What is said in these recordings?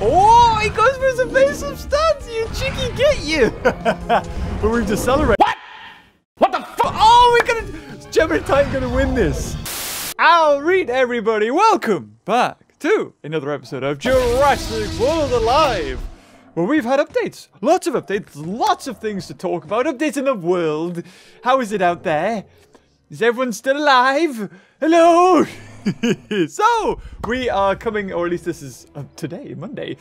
Oh, he goes for his evasive stance, you cheeky get you. But we've decelerated. What? What the fuck? Oh, we're gonna... Is Geminititan gonna win this? Alright, everybody, welcome back to another episode of Jurassic World Alive. Well, we've had updates. Lots of updates, lots of things to talk about. Updates in the world. How is it out there? Is everyone still alive? Hello! So, we are coming, or at least this is today, Monday,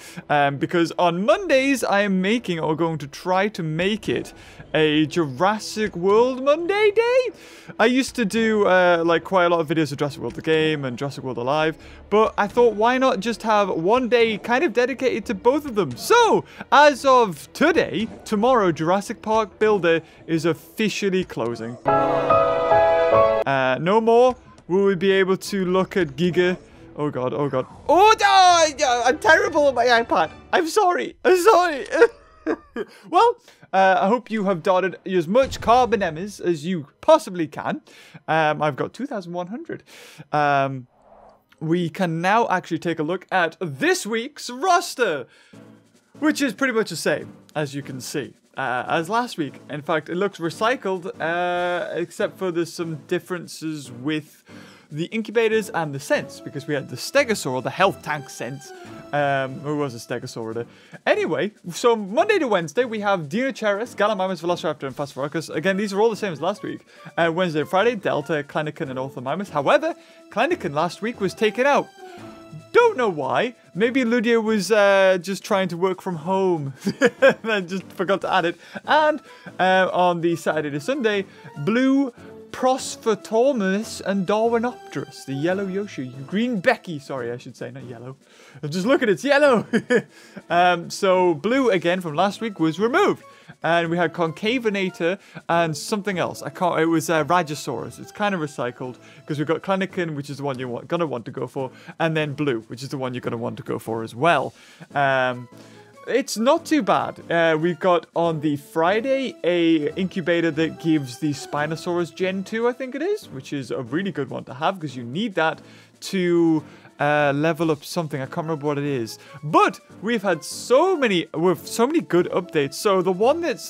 because on Mondays I am making, or going to try to make it, a Jurassic World Monday day. I used to do, like, quite a lot of videos of Jurassic World the game and Jurassic World Alive, but I thought, why not just have one day kind of dedicated to both of them? So, as of today, tomorrow, Jurassic Park Builder is officially closing. No more. Will we be able to look at Giga? Oh god, oh god. Oh, no! I'm terrible at my iPad. I'm sorry. I'm sorry. Well, I hope you have dotted as much Carbonemys as you possibly can. I've got 2,100. We can now actually take a look at this week's roster, which is pretty much the same, as you can see. As last week. In fact, it looks recycled, except for there's some differences with the incubators and the scents, because we had the stegosaur, the health tank scent. Who was a stegosaur? Anyway, so Monday to Wednesday, we have Deinocheirus, Gallimimus, Velociraptor, and Parasaurolophus. Again, these are all the same as last week. Wednesday and Friday, Delta, Clanikin, and Ornithomimus. However, Clanikin last week was taken out. Don't know why. Maybe Ludia was just trying to work from home. I just forgot to add it. And on the Saturday to Sunday, Blue, Prosphotormus, and Darwinopterus. The yellow Yoshi. Green Becky, sorry, I should say. Not yellow. Just look at it. It's yellow. So Blue, again, from last week, was removed. And we had Concavenator and something else. I can't. It was Rajasaurus. It's kind of recycled because we've got Clanikin, which is the one you're gonna want to go for, and then Blue, which is the one you're gonna want to go for as well. It's not too bad. We've got on the Friday a incubator that gives the Spinosaurus Gen 2, I think it is, which is a really good one to have because you need that to. Level up something. I can't remember what it is. But we've had so many good updates. So the one that's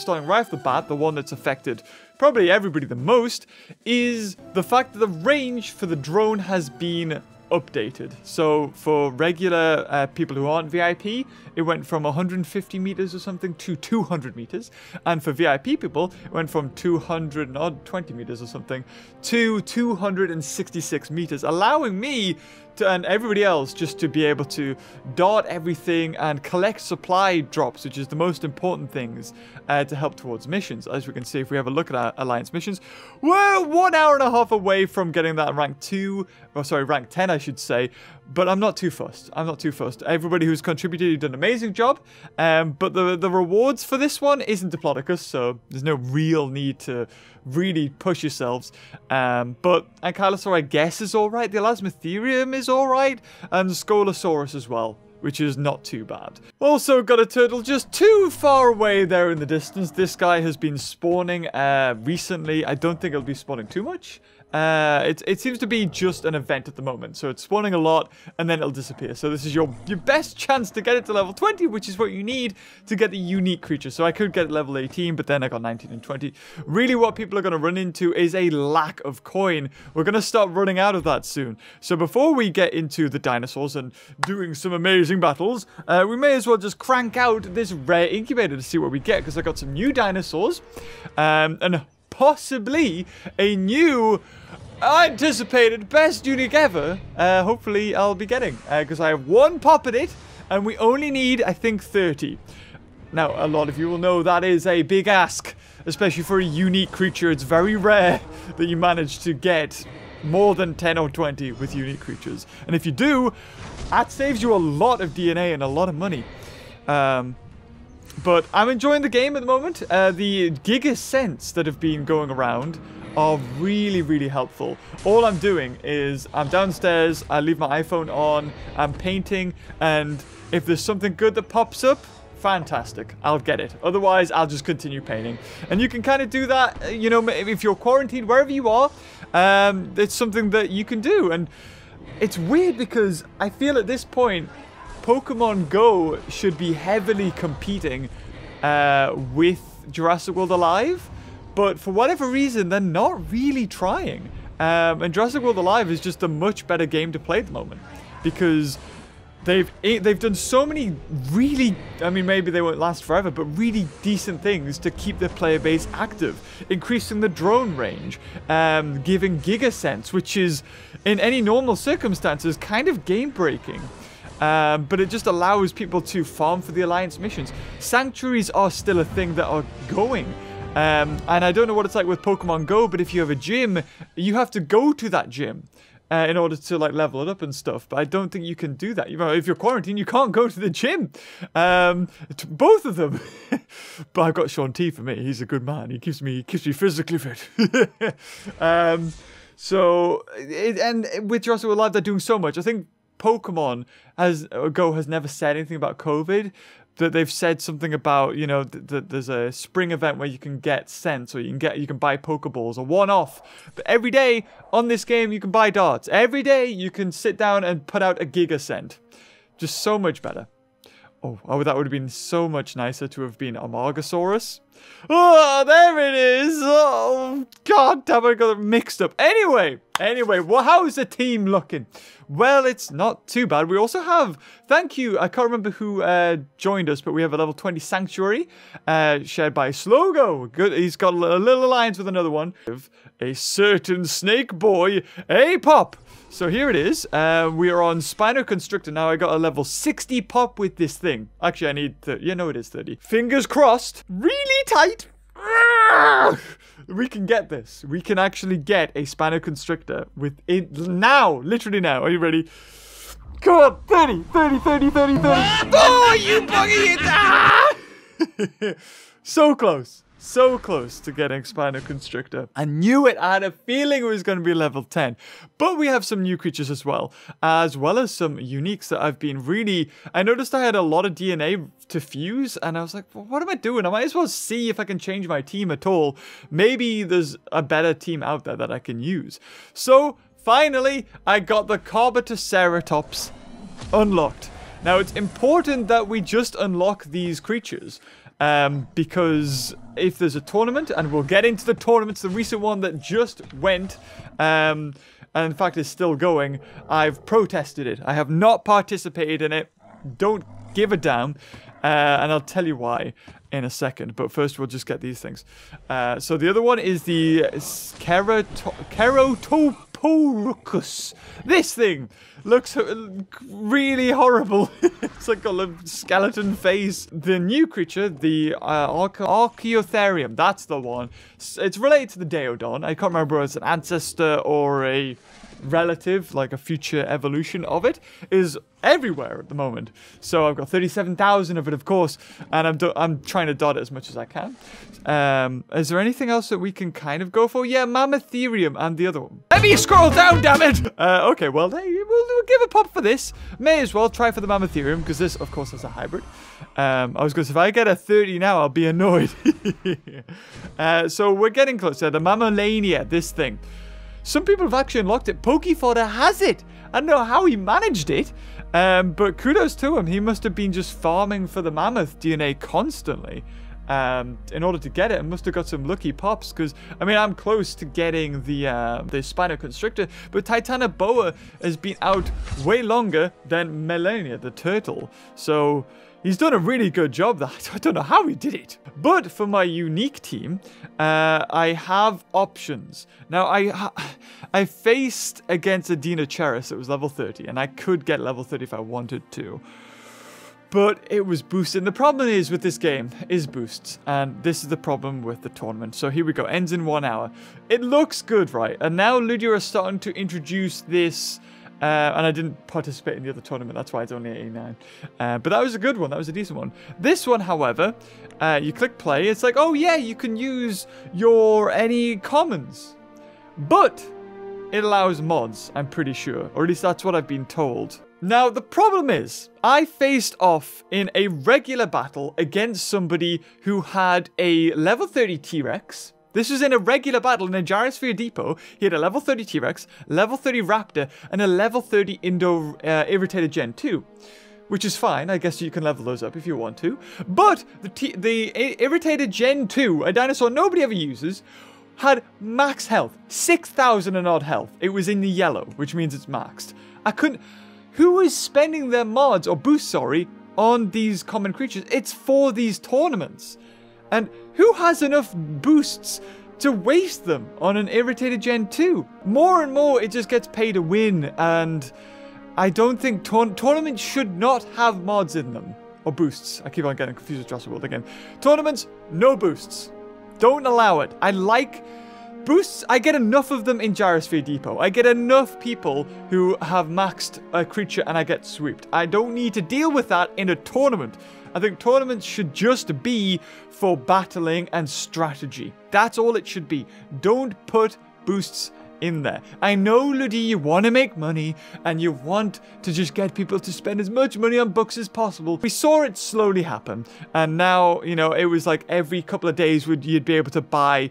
starting right off the bat, the one that's affected probably everybody the most, is the fact that the range for the drone has been updated. So for regular people who aren't VIP, it went from 150 meters or something to 200 meters. And for VIP people, it went from 220 meters or something to 266 meters, allowing me to, and everybody else just to be able to dart everything and collect supply drops, which is the most important things to help towards missions. As we can see, if we have a look at our Alliance missions, we're 1.5 hours away from getting that rank 2, or sorry, rank 10, I should say. But I'm not too fussed. I'm not too fussed. Everybody who's contributed, you've done an amazing job. But the rewards for this one isn't Diplodocus, so there's no real need to really push yourselves. But Ankylosaur, I guess, is all right. The Elasmatherium is all right. And Scolosaurus as well, which is not too bad. Also got a turtle just too far away there in the distance. This guy has been spawning recently. I don't think it'll be spawning too much. It seems to be just an event at the moment, so it's spawning a lot and then it'll disappear. So this is your best chance to get it to level 20, which is what you need to get the unique creature. So I could get level 18, but then I got 19 and 20. Really what people are going to run into is a lack of coin. We're going to start running out of that soon. So before we get into the dinosaurs and doing some amazing battles, we may as well just crank out this rare incubator to see what we get, because I got some new dinosaurs and possibly a new anticipated best unique ever. Hopefully I'll be getting, because I have one pop at it and we only need, I think, 30. Now, a lot of you will know that is a big ask, especially for a unique creature. It's very rare that you manage to get more than 10 or 20 with unique creatures. And if you do, that saves you a lot of DNA and a lot of money. But I'm enjoying the game at the moment. The Giga Scents that have been going around are really, really helpful. All I'm doing is I'm downstairs, I leave my iPhone on, I'm painting, and if there's something good that pops up, fantastic, I'll get it. Otherwise, I'll just continue painting. And you can kind of do that, you know, if you're quarantined, wherever you are, it's something that you can do. And it's weird because I feel at this point, Pokemon Go should be heavily competing with Jurassic World Alive, but for whatever reason, they're not really trying. And Jurassic World Alive is just a much better game to play at the moment, because they've done so many really, I mean, maybe they won't last forever, but really decent things to keep the player base active. Increasing the drone range, giving Gigasense, which is, in any normal circumstances, kind of game-breaking. But it just allows people to farm for the Alliance missions. Sanctuaries are still a thing that are going. And I don't know what it's like with Pokemon Go, but if you have a gym, you have to go to that gym in order to like level it up and stuff. But I don't think you can do that. You know, if you're quarantined, you can't go to the gym. To both of them. But I've got Sean T for me. He's a good man. He keeps me physically fit. And with Jurassic World Live, they're doing so much. I think Pokemon Go has never said anything about COVID, that they've said something about, you know, there's a spring event where you can get cents, or you can buy Pokeballs, or one-off. But every day on this game, you can buy darts. Every day you can sit down and put out a Giga Cent. Just so much better. Oh, that would have been so much nicer to have been Amargasaurus. Oh, there it is. Oh, god damn, I got it mixed up. Anyway, well, how is the team looking? Well, it's not too bad. We also have, thank you, I can't remember who joined us, but we have a level 20 Sanctuary shared by Slogo. Good, he's got a little alliance with another one. A certain snake boy, a pop. So here it is. We are on Spinoconstrictor now. I got a level 60 pop with this thing. Actually, I need 30. Yeah, no, it is 30. Fingers crossed. Really tight. We can get this. We can actually get a Spinoconstrictor with it now. Literally now. Are you ready? Come on. 30, 30, 30, 30, 30. Oh, you buggy. Ah! So close. So close to getting Spinoconstrictor. I knew it. I had a feeling it was going to be level 10. But we have some new creatures as well as some uniques that I've been really... I noticed I had a lot of DNA to fuse, and I was like, well, what am I doing? I might as well see if I can change my team at all. Maybe there's a better team out there that I can use. So, finally, I got the Carbotoceratops unlocked. Now, it's important that we just unlock these creatures. Because if there's a tournament, and we'll get into the tournaments, the recent one that just went, and in fact is still going, I've protested it. I have not participated in it. Don't give a damn. And I'll tell you why in a second. But first, we'll just get these things. So the other one is the Kerotopo. This thing looks really horrible. It's like got a skeleton face. The new creature, the Archaeotherium, that's the one. It's related to the Deodon. I can't remember whether it's an ancestor or a relative, like a future evolution of it, is everywhere at the moment. So I've got 37,000 of it, of course, and I'm trying to dot it as much as I can. Is there anything else that we can kind of go for? Yeah, Mammotherium and the other one. Let me scroll down, damn it! Okay, well, hey, we'll give a pop for this. May as well try for the Mammotherium, because this, of course, is a hybrid. I was going to say, if I get a 30 now, I'll be annoyed. So we're getting closer. The Meiolania, this thing. Some people have actually unlocked it. PokeFodder has it. I don't know how he managed it, but kudos to him. He must have been just farming for the mammoth DNA constantly. In order to get it, I must have got some lucky pops, because, I mean, I'm close to getting the Spinoconstrictor, but Titanoboa has been out way longer than Meiolania, the turtle. So, he's done a really good job. I don't know how he did it. But for my unique team, I have options. Now, I faced against a Deinocheirus that was level 30, and I could get level 30 if I wanted to. But it was boosted. And the problem is with this game is boosts. And this is the problem with the tournament. So here we go. Ends in 1 hour. It looks good, right? And now Ludia are starting to introduce this. And I didn't participate in the other tournament. That's why it's only 89. But that was a good one. That was a decent one. This one, however, you click play. It's like, oh yeah, you can use your any commons. But it allows mods, I'm pretty sure. Or at least that's what I've been told. Now, the problem is, I faced off in a regular battle against somebody who had a level 30 T-Rex. This was in a regular battle in a gyrosphere depot. He had a level 30 T-Rex, level 30 Raptor, and a level 30 Indoraptor Gen 2. which is fine. I guess you can level those up if you want to. But the Irritated Gen 2, a dinosaur nobody ever uses, had max health. 6,000 and odd health. It was in the yellow, which means it's maxed. I couldn't... Who is spending their mods, or boosts, sorry, on these common creatures? It's for these tournaments. And who has enough boosts to waste them on an Irritated Gen 2? More and more, it just gets paid to win, and I don't think tournaments should not have mods in them. Or boosts. I keep on getting confused with Jurassic World again. Tournaments, no boosts. Don't allow it. I like... Boosts, I get enough of them in Gyrosphere Depot. I get enough people who have maxed a creature and I get swept. I don't need to deal with that in a tournament. I think tournaments should just be for battling and strategy. That's all it should be. Don't put boosts in there. I know, Ludi, you want to make money and you want to just get people to spend as much money on books as possible. We saw it slowly happen, and now, you know, it was like every couple of days you'd be able to buy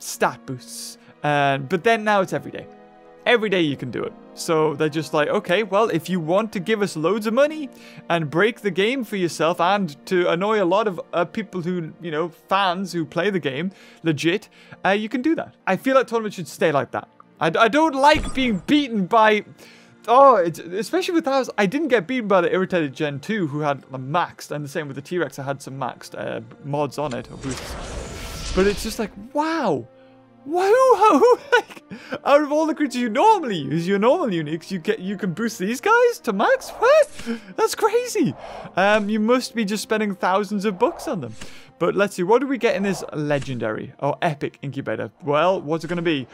stat boosts, but then now it's every day. Every day you can do it. So they're just like, okay, well, if you want to give us loads of money and break the game for yourself and to annoy a lot of people who, you know, fans who play the game, legit, you can do that. I feel like tournaments should stay like that. I don't like being beaten by... Oh, especially with ours. I didn't get beaten by the Irritated Gen 2 who had maxed, and the same with the T-Rex. I had some maxed mods on it, or boosts. But it's just like, wow. Whoa! Like, out of all the creatures you normally use, your normal uniques, you can boost these guys to max? What? That's crazy! You must be just spending thousands of bucks on them. But let's see, what do we get in this legendary or epic incubator? Well, what's it gonna be?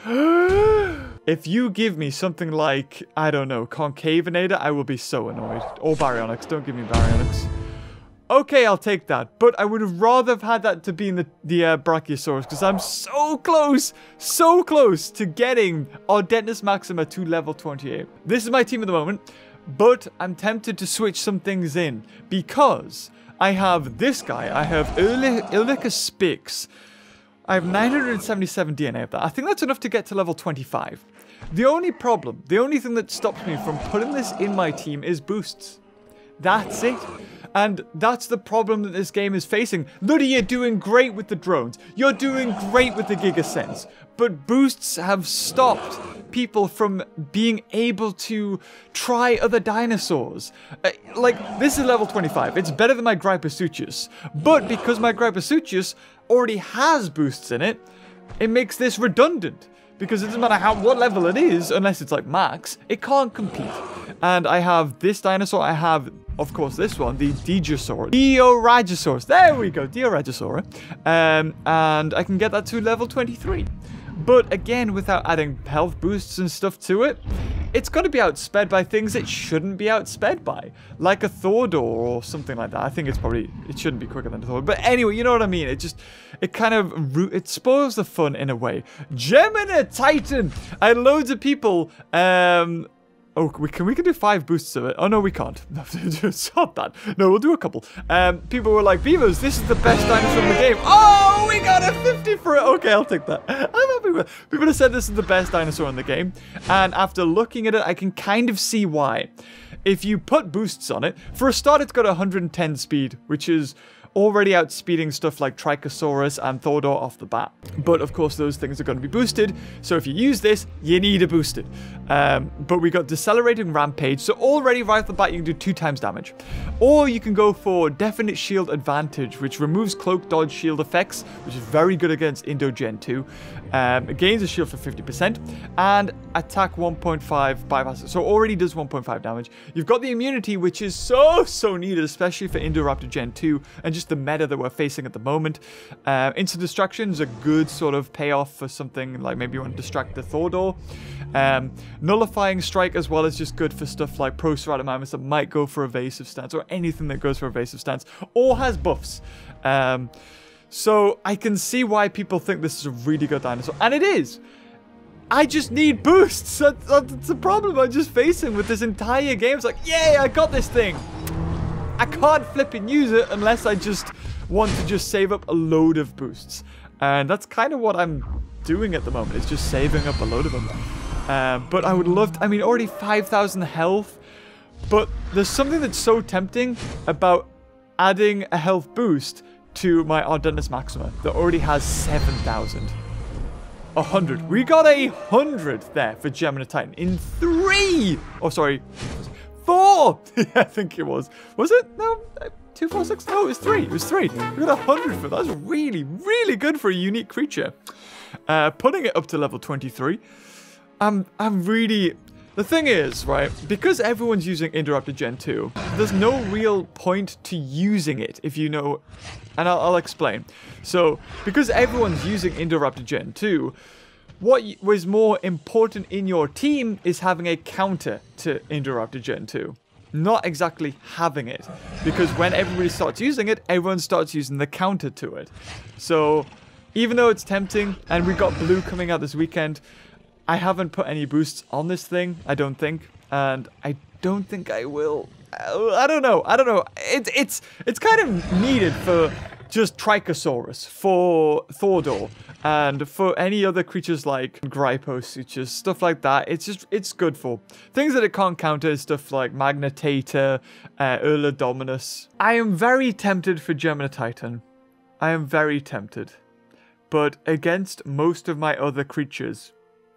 If you give me something like, I don't know, Concavenator, I will be so annoyed. Or Baryonyx, don't give me Baryonyx. Okay, I'll take that, but I would have rather have had that to be in the Brachiosaurus, because I'm so close to getting Ardentismaxima to level 28. This is my team at the moment, but I'm tempted to switch some things in, because I have this guy, I have Ulricus Spix. I have 977 DNA of that. I think that's enough to get to level 25. The only problem, the only thing that stops me from putting this in my team is boosts. That's it. And that's the problem that this game is facing. Luddy, you're doing great with the drones. You're doing great with the GigaSense. But boosts have stopped people from being able to try other dinosaurs. Like, this is level 25. It's better than my Gryposuchus. But because my Gryposuchus already has boosts in it, it makes this redundant. Because it doesn't matter what level it is, unless it's like max, it can't compete. And I have this dinosaur, I have... Of course, this one, the Deorajasaurus. There we go, Deorajasaurus. And I can get that to level 23. But again, without adding health boosts and stuff to it, it's going to be outsped by things it shouldn't be outsped by. Like a Thordor or something like that. I think it shouldn't be quicker than a Thordor. But anyway, you know what I mean. It spoils the fun in a way. Geminititan! I had loads of people, Oh, we can do 5 boosts of it. Oh, no, we can't. Stop that. No, we'll do a couple. People were like, Beavers, this is the best dinosaur in the game. Oh, we got a 50 for it. Okay, I'll take that. I'm happy with it. People have said this is the best dinosaur in the game. And after looking at it, I can kind of see why. If you put boosts on it, for a start, it's got 110 speed, which is already outspeeding stuff like Trichosaurus and Thordor off the bat. But of course, those things are going to be boosted. So if you use this, you need a boosted. But we got Decelerating Rampage. So already right off the bat, you can do 2 times damage. Or you can go for Definite Shield Advantage, which removes Cloak Dodge Shield effects, which is very good against Indo Gen 2. It gains a shield for 50%. And attack 1.5 bypass. So already does 1.5 damage. You've got the immunity, which is so needed, especially for Indoraptor Gen 2. And just the meta that we're facing at the moment. Instant Distraction is a good sort of payoff for something like maybe you want to distract the Thordor. Nullifying Strike as well is just good for stuff like Proceratops that might go for evasive stance or anything that goes for evasive stance or has buffs. So I can see why people think this is a really good dinosaur, and it is. I just need boosts. That's the problem I'm just facing with this entire game. It's like, yay, I got this thing. I can't flip and use it unless I just want to just save up a load of boosts. And that's kind of what I'm doing at the moment. It's just saving up a load of them. But I would love to... I mean, already 5,000 health. But there's something that's so tempting about adding a health boost to my Ardentismaxima that already has 7,000. 100. We got 100 there for Geminititan in 4! Yeah, I think it was. Was it? No, 2, 4, 6. No, it was 3. It was 3. We got 100 for that. That's really, really good for a unique creature. Putting it up to level 23. I'm really... The thing is, right, because everyone's using Indoraptor Gen 2, there's no real point to using it, if you know, and I'll explain. So, because everyone's using Indoraptor Gen 2, what was more important in your team is having a counter to Indoraptor Gen 2. Not exactly having it, because when everybody starts using it, everyone starts using the counter to it. So, even though it's tempting, and we got blue coming out this weekend, I haven't put any boosts on this thing, I don't think, and I don't think I will. I don't know. It's kind of needed for just Trichosaurus, for Thordor, and for any other creatures like Gryposuchus, stuff like that. It's good for. Things that it can't counter is stuff like Magnetator, Urlodominus. I am very tempted for Geminititan. I am very tempted. But against most of my other creatures,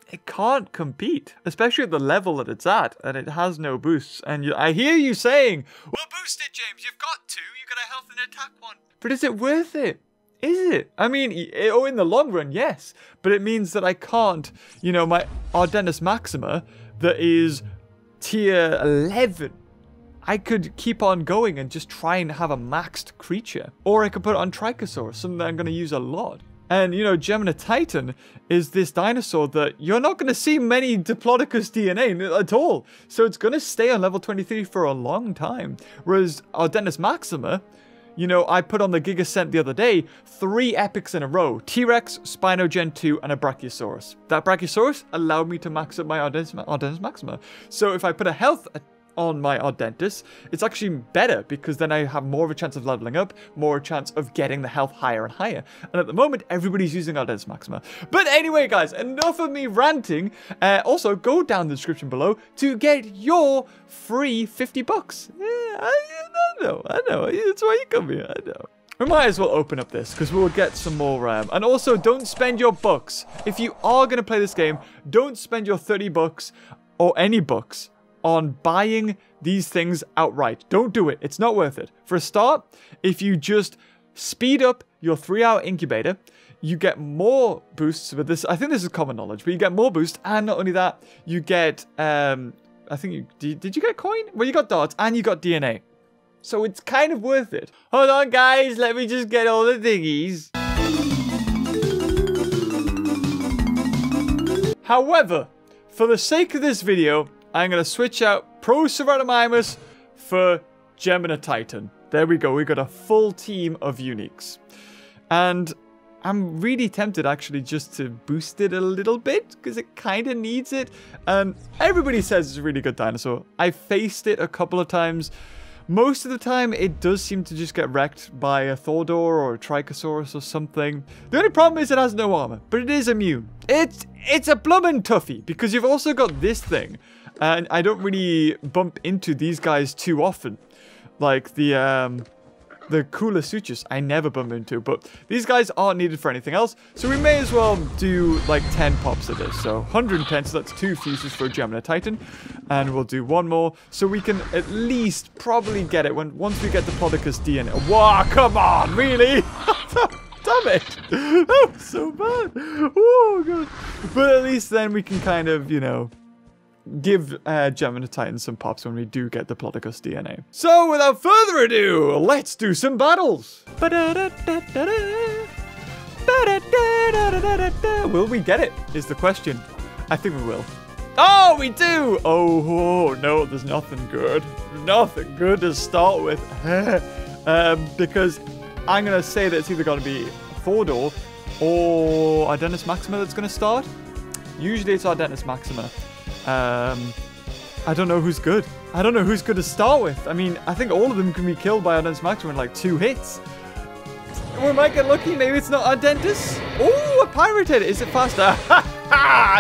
it can't compete, especially at the level that it's at, and it has no boosts. And I hear you saying, well, boost it, James, you've got 2, you got a health and attack 1. But is it worth it? Is it? I mean, in the long run, yes. But it means that I can't, you know, my Ardentismaxima that is tier 11. I could keep on going and just try and have a maxed creature. Or I could put it on Trichosaurus, something that I'm going to use a lot. And, you know, Geminititan is this dinosaur that you're not going to see many Diplodocus DNA at all. So it's going to stay on level 23 for a long time. Whereas Ardentismaxima, you know, I put on the Gigascent the other day, 3 epics in a row. T-Rex, Spino Gen 2, and a Brachiosaurus. That Brachiosaurus allowed me to max up my Ardentismaxima. So if I put a health on my Ardentis, it's actually better because then I have more of a chance of leveling up, more chance of getting the health higher and higher. And at the moment, everybody's using Ardentismaxima. But anyway, guys, enough of me ranting. Also, go down the description below to get your free 50 bucks. Yeah, I know. That's why you come here, I know. We might as well open up this, because we'll get some more RAM. And also, don't spend your bucks. If you are going to play this game, don't spend your 30 bucks or any bucks on buying these things outright. Don't do it. It's not worth it. For a start, if you just speed up your 3-hour incubator, you get more boosts with this. I think this is common knowledge, but you get more boosts. And not only that, you get, I think, did you get coin? Well, you got darts and you got DNA. So it's kind of worth it. Hold on, guys. Let me just get all the thingies. However, for the sake of this video, I'm going to switch out Parasaurolophus for Geminititan. There we go. We got a full team of uniques. And I'm really tempted, actually, just to boost it a little bit, because it kind of needs it. Everybody says it's a really good dinosaur. I faced it a couple of times. Most of the time, it does seem to just get wrecked by a Thordor or a Trichosaurus or something. The only problem is it has no armor, but it is immune. It's a blummin' toughie, because you've also got this thing. And I don't really bump into these guys too often. Like the Gryposuchus, I never bump into. But these guys aren't needed for anything else. So we may as well do like 10 pops of this. So 110, so that's 2 fuses for Geminititan. And we'll do 1 more. So we can at least probably get it once we get the Diplodocus DNA. Wow, come on, really? Damn it. That was so bad. Oh, God. But at least then we can kind of, you know, give Geminititan some pops when we do get the Diplodocus DNA. So without further ado, let's do some battles. Will we get it, is the question. I think we will. Oh, we do. Oh, no, there's nothing good. Nothing good to start with. Because I'm going to say that it's either going to be Thordor or Ardentismaxima that's going to start. Usually it's Ardentismaxima. I don't know who's good. I don't know who's good to start with. I mean, I think all of them can be killed by Ardentismaxima in like 2 hits. We might get lucky. Maybe it's not Ardentis. Oh, a pirate hit. Is it faster?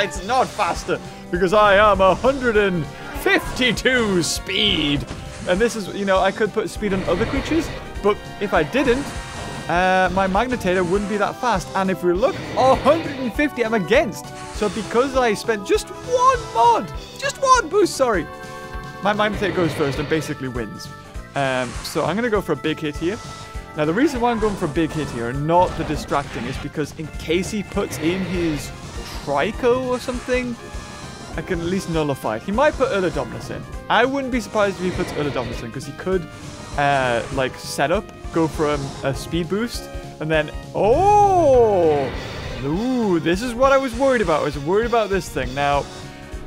It's not faster because I am 150 52 speed! And this is, you know, I could put speed on other creatures, but if I didn't, my Magnetator wouldn't be that fast. And if we look, 150 I'm against. So because I spent just one mod, just one boost, sorry, my Magnetator goes first and basically wins. So I'm going to go for a big hit here. Now, the reason why I'm going for a big hit here and not the distracting is because in case he puts in his Trico or something, I can at least nullify it. He might put Urlodominus in. I wouldn't be surprised if he puts Urlodominus in because he could, like, set up, go for a speed boost, and then, oh! Ooh, this is what I was worried about. I was worried about this thing. Now,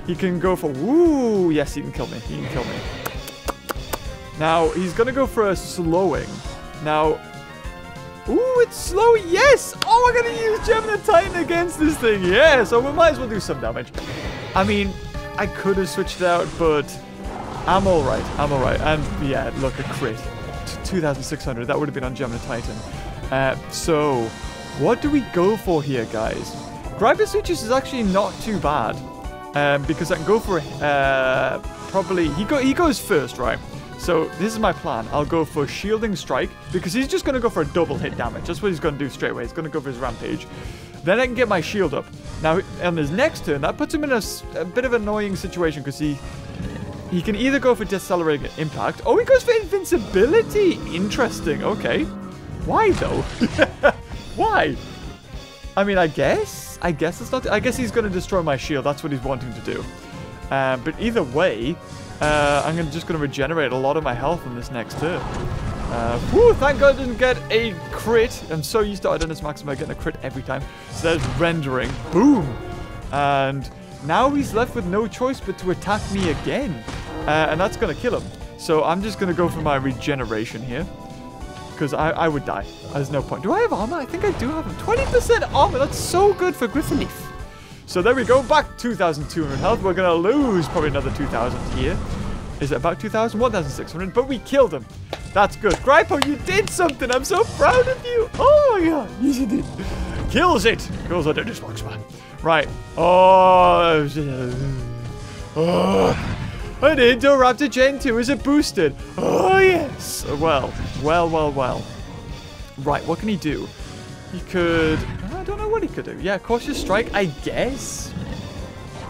he can go for, ooh, yes, he can kill me. He can kill me. Now, he's going to go for a slowing. Now, ooh, it's slow, yes! Oh, we're going to use Geminititan against this thing, yeah! So we might as well do some damage. I mean, I could have switched it out, but I'm alright, I'm alright. And yeah, look, a crit. 2,600, that would have been on Geminititan. So, what do we go for here, guys? Gryposuchus is actually not too bad, because I can go for, probably, he goes first, right? So this is my plan. I'll go for Shielding Strike, because he's just going to go for a double hit damage. That's what he's going to do straight away. He's going to go for his Rampage. Then I can get my shield up. Now, on his next turn, that puts him in a bit of an annoying situation, because he can either go for Decelerating Impact, or he goes for Invincibility. Interesting. Okay. Why, though? Why? I mean, I guess it's not... I guess he's going to destroy my shield. That's what he's wanting to do. But either way... I'm just going to regenerate a lot of my health on this next turn. Whew, thank God I didn't get a crit. I'm so used to Ardentismaxima getting a crit every time. So there's Rendering. Boom! And now he's left with no choice but to attack me again. And that's going to kill him. So I'm just going to go for my regeneration here. Because I would die. There's no point. Do I have armor? I think I do have 20% armor. That's so good for Griffinleaf. So there we go, back 2,200 health. We're going to lose probably another 2,000 here. Is it about 2,000? 1,600, but we killed him. That's good. Grypo, you did something. I'm so proud of you. Oh, my God. Yes, you did. Kills it. Kills it. Just walks by. Right. Oh. Oh. An Indoraptor Gen 2. Is it boosted? Oh, yes. Well, well, well, well. Right, what can he do? He could... I don't know what he could do. Yeah, Cautious Strike, I guess.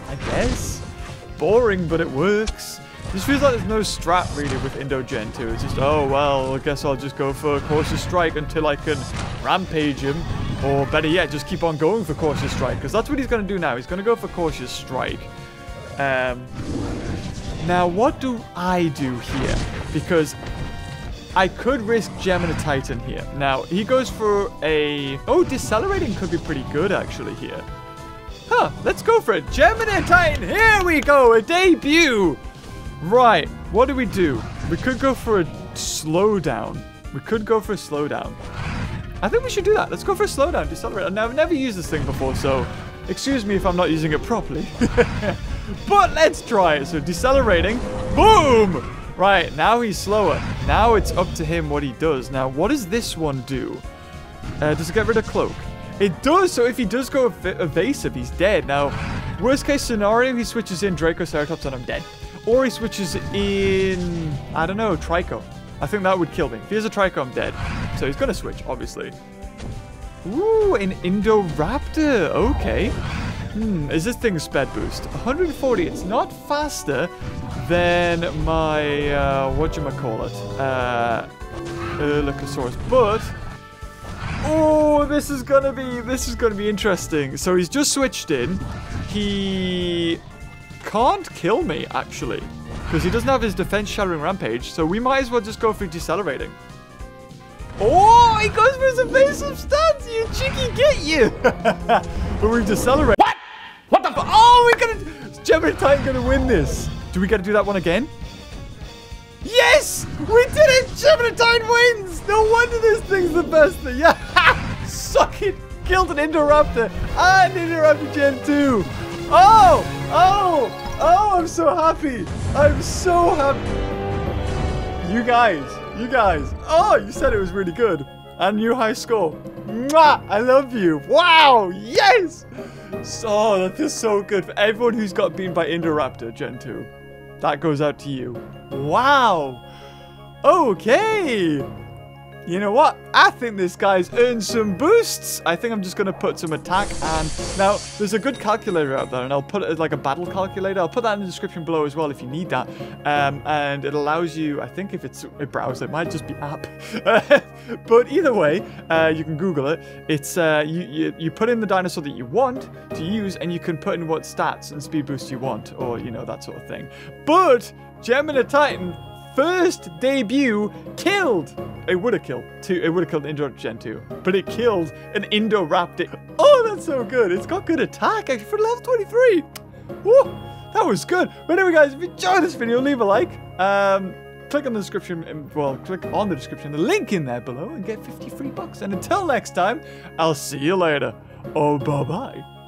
I guess. Boring, but it works. This feels like there's no strat, really, with Indo Gen 2. It's just, oh, well, I guess I'll just go for Cautious Strike until I can Rampage him. Or better yet, just keep on going for Cautious Strike, because that's what he's going to do now. He's going to go for Cautious Strike. Now, what do I do here? Because... I could risk Geminititan here. Now, he goes for a... Oh, Decelerating could be pretty good, actually, here. Huh, let's go for it. Geminititan, here we go, a debut. Right, what do we do? We could go for a slowdown. We could go for a slowdown. I think we should do that. Let's go for a slowdown, Decelerate. Now, I've never used this thing before, so excuse me if I'm not using it properly. But let's try it. So, Decelerating, boom! Right, now he's slower. Now it's up to him what he does. Now, what does this one do? Does it get rid of Cloak? It does, so if he does go evasive, he's dead. Now, worst case scenario, he switches in Dracoceratops and I'm dead. Or he switches in, I don't know, Trico. I think that would kill me. If he has a Trico, I'm dead. So he's going to switch, obviously. Ooh, an Indoraptor. Okay. Is this thing sped boost? 140, it's not faster than my, whatchamacallit, Erlichosaurus, but, oh, this is gonna be interesting. So he's just switched in, he can't kill me, actually, because he doesn't have his defense Shattering Rampage, so we might as well just go for Decelerating. Oh, he goes for his evasive stance, you cheeky get you! But we've Decelerated. What the f- Oh, we're gonna- Is Geminititan gonna win this? Do we gotta do that one again? Yes! We did it! Geminititan wins! No wonder this thing's the best thing! Yeah! Ha! Suck it! Killed an Indoraptor! And Indoraptor Gen 2! Oh! Oh! Oh, I'm so happy! I'm so happy! You guys! Oh, you said it was really good! And new high score! Mwah! I love you! Wow! Yes! Oh, that feels so good for everyone who's got beaten by Indoraptor Gen 2. That goes out to you. Wow! Okay! You know what? I think this guy's earned some boosts. I think I'm just going to put some attack and... Now, there's a good calculator out there, and I'll put it as like a battle calculator. I'll put that in the description below as well if you need that. And it allows you... I think if it's a browser, it might just be app. But either way, you can Google it. It's you put in the dinosaur that you want to use, and you can put in what stats and speed boosts you want, or, you know, that sort of thing. But Geminititan... First debut killed. It would have killed an Indoraptor Gen 2, but it killed an Indoraptor. Oh, that's so good. It's got good attack actually for level 23. Whoa, that was good. But anyway, guys, if you enjoyed this video, leave a like. Click on the description. Well, click on the description, the link in there below, and get 50 free bucks. And until next time, I'll see you later. Oh, bye bye.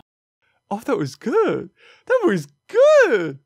Oh, that was good. That was good.